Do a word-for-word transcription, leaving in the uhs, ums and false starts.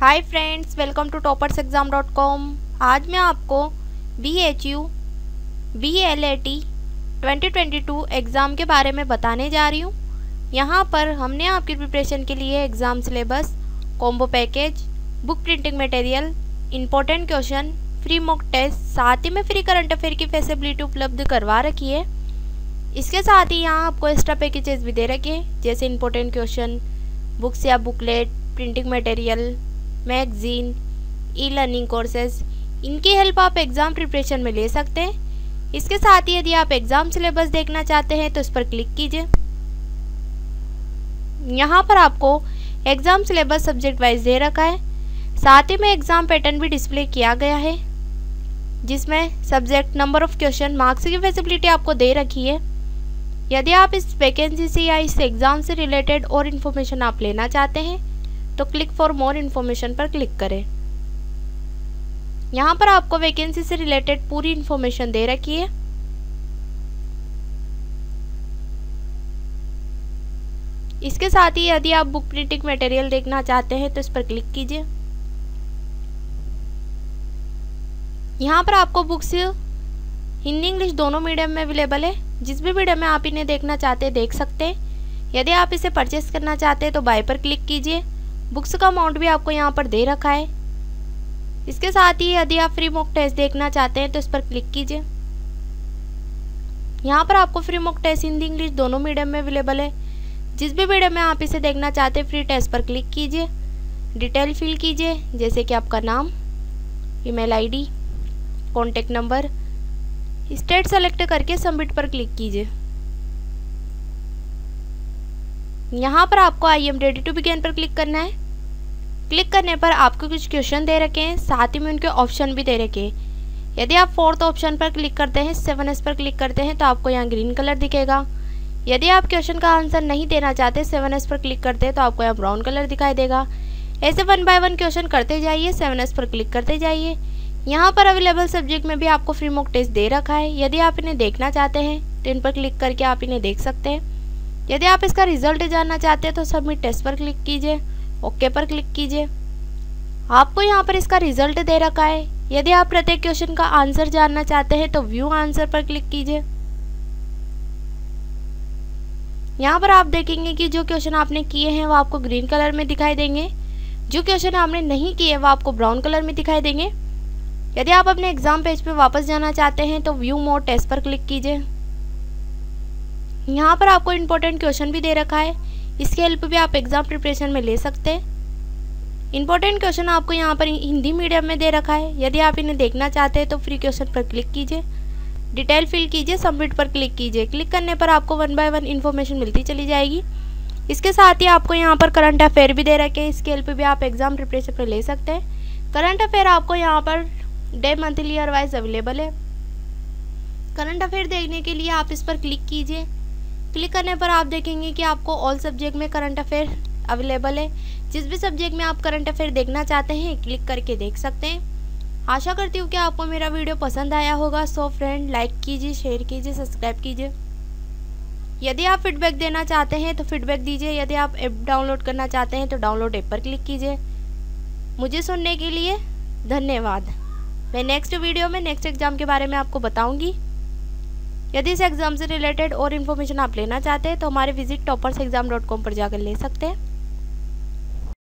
Hi friends, welcome to toppers exam dot com. आज मैं आपको B H U B L A T twenty twenty two exam के बारे में बताने जा रही हूँ। यहाँ पर हमने आपकी प्रिपरेशन के लिए exam syllabus, combo package, book printing material, important question, free mock test, साथ ही में फ्री करंट अफेयर की फैसिलिटी उपलब्ध करवा रखी है। इसके साथ ही यहाँ आपको एक्स्ट्रा पैकेजेस भी दे रखे हैं, जैसे इम्पोर्टेंट क्वेश्चन, बुक्स या booklet, printing material, magazine, e learning courses. इनकी हेल्प आप एग्ज़ाम प्रिपरेशन में ले सकते हैं। इसके साथ ही यदि आप एग्ज़ाम सिलेबस देखना चाहते हैं तो इस पर क्लिक कीजिए। यहाँ पर आपको एग्ज़ाम सिलेबस सब्जेक्ट वाइज दे रखा है, साथ ही में एग्ज़ाम पैटर्न भी डिस्प्ले किया गया है, जिसमें subject, number of question, marks की फैसिलिटी आपको दे रखी है। यदि आप इस वैकेंसी से या इस एग्ज़ाम से रिलेटेड और इन्फॉर्मेशन आप लेना चाहते हैं तो क्लिक फॉर मोर इन्फॉर्मेशन पर क्लिक करें। यहाँ पर आपको वैकेंसी से रिलेटेड पूरी इन्फॉर्मेशन दे रखी है। इसके साथ ही यदि आप बुक प्रिंटिंग मटेरियल देखना चाहते हैं तो इस पर क्लिक कीजिए। यहाँ पर आपको बुक्स हिंदी इंग्लिश दोनों मीडियम में अवेलेबल है। जिस भी मीडियम में आप इन्हें देखना चाहते हैं देख सकते हैं। यदि आप इसे परचेस करना चाहते हैं तो बाय पर क्लिक कीजिए। बुक्स का अमाउंट भी आपको यहाँ पर दे रखा है। इसके साथ ही यदि आप फ्री मॉक टेस्ट देखना चाहते हैं तो इस पर क्लिक कीजिए। यहाँ पर आपको free mock test Hindi English दोनों मीडियम में अवेलेबल है। जिस भी मीडियम में आप इसे देखना चाहते हैं फ्री टेस्ट पर क्लिक कीजिए। डिटेल फिल कीजिए, जैसे कि आपका नाम, email ID, contact number. State select करके सबमिट पर क्लिक कीजिए। यहाँ पर आपको I am ready to begin पर क्लिक करना है। क्लिक करने पर आपको कुछ क्वेश्चन दे रखे हैं, साथ ही में उनके ऑप्शन भी दे रखे हैं। यदि आप फोर्थ ऑप्शन पर क्लिक करते हैं, सेवन एस पर क्लिक करते हैं तो आपको यहाँ ग्रीन कलर दिखेगा। यदि आप क्वेश्चन का आंसर नहीं देना चाहते, सेवन एस पर क्लिक करते हैं तो आपको यहाँ ब्राउन कलर दिखाई देगा। ऐसे वन बाय वन क्वेश्चन करते जाइए, सेवन एस पर क्लिक करते जाइए। यहाँ पर अवेलेबल सब्जेक्ट में भी आपको फ्री मॉक टेस्ट दे रखा है। यदि आप इन्हें देखना चाहते हैं तो इन पर क्लिक करके आप इन्हें देख सकते हैं। यदि आप इसका रिजल्ट जानना चाहते हैं तो सबमिट टेस्ट पर क्लिक कीजिए, ओके पर क्लिक कीजिए। आपको यहाँ पर इसका रिजल्ट दे रखा है। यदि आप प्रत्येक क्वेश्चन का आंसर जानना चाहते हैं तो व्यू आंसर पर क्लिक कीजिए। यहाँ पर आप देखेंगे कि जो क्वेश्चन आपने किए हैं वो आपको ग्रीन कलर में दिखाई देंगे, जो क्वेश्चन आपने नहीं किए वो आपको ब्राउन कलर में दिखाई देंगे। यदि आप अपने एग्जाम पेज पर वापस जाना चाहते हैं तो व्यू मोर टेस्ट पर क्लिक कीजिए। यहाँ पर आपको इम्पोर्टेंट क्वेश्चन भी दे रखा है, इसकी हेल्प भी आप एग्ज़ाम प्रिपरेशन में ले सकते हैं। इम्पोर्टेंट क्वेश्चन आपको यहाँ पर हिंदी मीडियम में दे रखा है। यदि आप इन्हें देखना चाहते हैं तो फ्री क्वेश्चन पर क्लिक कीजिए, डिटेल फिल कीजिए, सबमिट पर क्लिक कीजिए। क्लिक करने पर आपको वन बाय वन इन्फॉर्मेशन मिलती चली जाएगी। इसके साथ ही आपको यहाँ पर करंट अफेयर भी दे रखे हैं, इसकी हेल्प भी आप एग्ज़ाम प्रिपरेशन पर ले सकते हैं। करंट अफेयर आपको यहाँ पर day, month, year wise available है। करंट अफेयर देखने के लिए आप इस पर क्लिक कीजिए। क्लिक करने पर आप देखेंगे कि आपको ऑल सब्जेक्ट में करंट अफेयर अवेलेबल है। जिस भी सब्जेक्ट में आप करंट अफेयर देखना चाहते हैं क्लिक करके देख सकते हैं। आशा करती हूँ कि आपको मेरा वीडियो पसंद आया होगा। सो फ्रेंड, लाइक कीजिए, शेयर कीजिए, सब्सक्राइब कीजिए। यदि आप फीडबैक देना चाहते हैं तो फीडबैक दीजिए। यदि आप ऐप डाउनलोड करना चाहते हैं तो डाउनलोड ऐप पर क्लिक कीजिए। मुझे सुनने के लिए धन्यवाद। मैं नेक्स्ट वीडियो में नेक्स्ट एग्ज़ाम के बारे में आपको बताऊँगी। यदि इस एग्ज़ाम से रिलेटेड और इन्फॉर्मेशन आप लेना चाहते हैं तो हमारे visit toppers exam dot com पर जाकर ले सकते हैं।